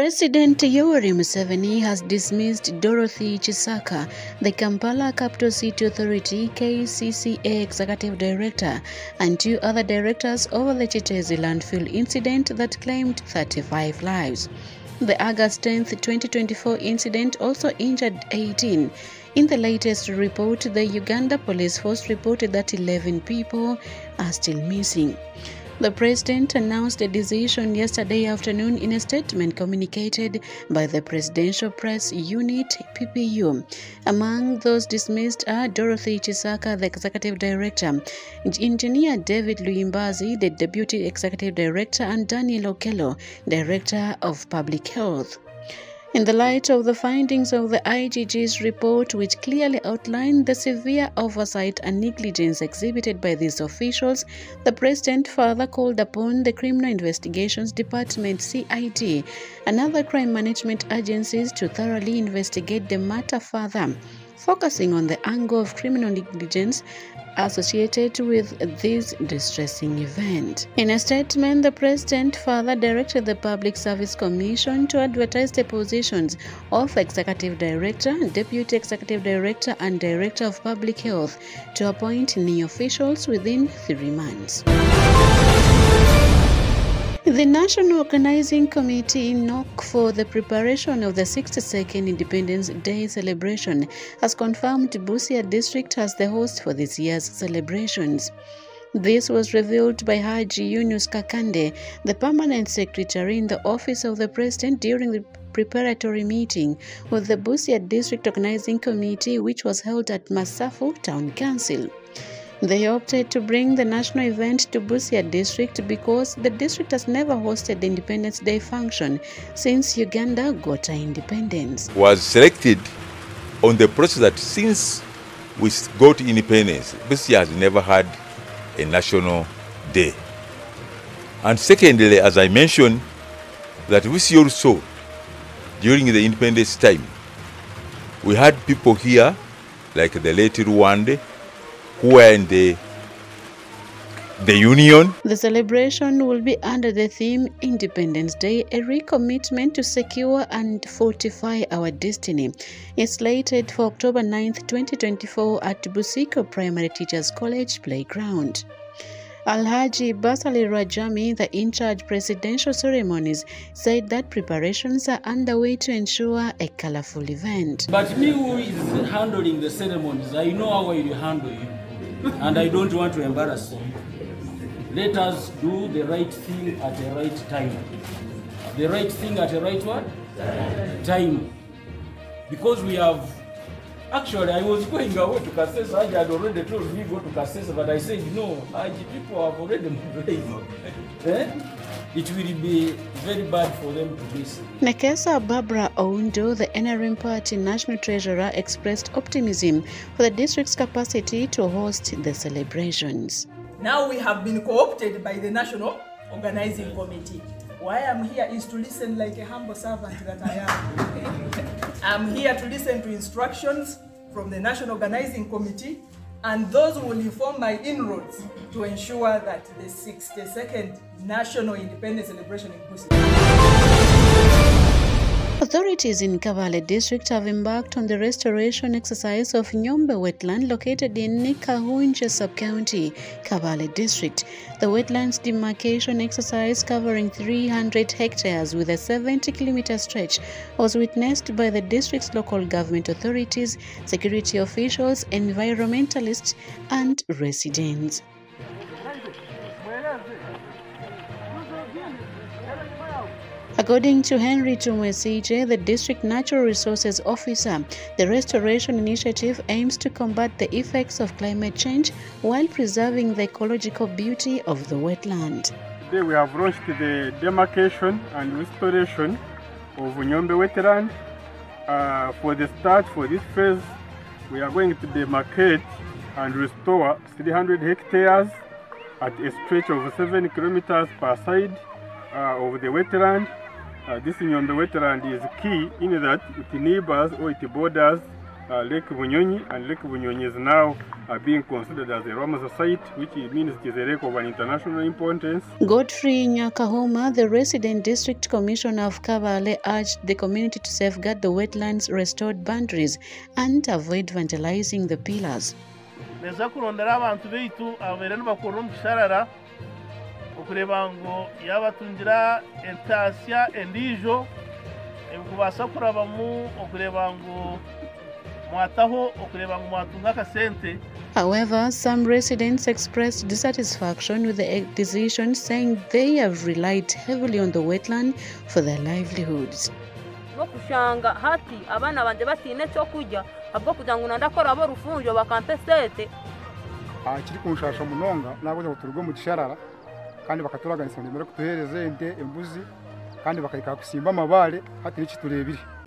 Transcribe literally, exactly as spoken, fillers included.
President Yoweri Museveni has dismissed Dorothy Chisaka, the Kampala Capital City Authority K C C A Executive Director, and two other directors over the Chitezi landfill incident that claimed thirty-five lives. The August tenth, twenty twenty-four incident also injured eighteen. In the latest report, the Uganda Police Force reported that eleven people are still missing. The president announced a decision yesterday afternoon in a statement communicated by the Presidential Press Unit P P U. Among those dismissed are Dorothy Chisaka, the Executive Director, Engineer David Luimbazi, the Deputy Executive Director, and Daniel Okello, Director of Public Health. In the light of the findings of the I G G's report, which clearly outlined the severe oversight and negligence exhibited by these officials, the president further called upon the Criminal Investigations Department C I D and other crime management agencies to thoroughly investigate the matter further, focusing on the angle of criminal negligence associated with this distressing event. In a statement, the president further directed the Public Service Commission to advertise the positions of Executive Director, Deputy Executive Director, and Director of Public Health to appoint new officials within three months. The National Organizing Committee (N O C) for the preparation of the sixty-second Independence Day celebration has confirmed Busia District as the host for this year's celebrations. This was revealed by Haji Yunus Kakande, the permanent secretary in the office of the president, during the preparatory meeting with the Busia District Organizing Committee, which was held at Masafu Town Council. They opted to bring the national event to Busia District because the district has never hosted the Independence Day function since Uganda got our independence. Was selected on the process that since we got independence, Busia has never had a national day. And secondly, as I mentioned, that Busia also, during the independence time, we had people here like the late Rwanda, who were in the, the union. The celebration will be under the theme Independence Day, a recommitment to secure and fortify our destiny. It's slated for October ninth, twenty twenty-four at Busiko Primary Teachers College playground. Alhaji Basali Rajami, the in-charge presidential ceremonies, said that preparations are underway to ensure a colorful event. But me who is handling the ceremonies, I know how I will handle you. And I don't want to embarrass you. Let us do the right thing at the right time. The right thing at the right what? Time. time. Because we have... Actually, I was going away to Kassese. I had already told me go to Kassese, but I said, no, I, people have already moved. eh? It will be very bad for them to miss. Nakesa Barbara Oundo, the N R M Party National Treasurer, expressed optimism for the district's capacity to host the celebrations. Now we have been co-opted by the National Organizing Committee. Why I'm here is to listen like a humble servant that I am. I'm here to listen to instructions from the National Organizing Committee, and those will inform my inroads to ensure that the sixty-second National Independence Celebration in Busia. Authorities in Kabale District have embarked on the restoration exercise of Nyombe wetland located in Nikahunje sub-county, Kabale District. The wetlands demarcation exercise, covering three hundred hectares with a seventy kilometer stretch, was witnessed by the district's local government authorities, security officials, environmentalists, and residents. According to Henry Tumwesije, the district natural resources officer, the restoration initiative aims to combat the effects of climate change while preserving the ecological beauty of the wetland. Today we have launched the demarcation and restoration of Nyombe wetland. Uh, for the start, for this phase, we are going to demarcate and restore three hundred hectares at a stretch of seven kilometers per side uh, of the wetland. Uh, this Nyombe wetland is key in that it neighbors or it borders uh, Lake Bunyonyi, and Lake Bunyonyi is now uh, being considered as a Ramsar site, which means it is a lake of an international importance. Godfrey Nyakahoma, the resident district commissioner of Kabale, urged the community to safeguard the wetlands restored boundaries and avoid vandalizing the pillars. Okurebango yabatungira entasya endijo ebikubasa kurabamu okurebango mwataho okurebango mwatunga kasente. However, some residents expressed dissatisfaction with the decision, saying they have relied heavily on the wetland for their livelihoods. Nokushanga hati abana banje batine cyo kujya abwo kujanguna ndakora abo rufunjo bakampesete akiri kunshasha munonga naboje kuturwa mu gisharara. Kandi bakaturaga insonde mbere kutuhereze ente embuzi kandi bakarika kusimba amabare hati n'ikiturebire.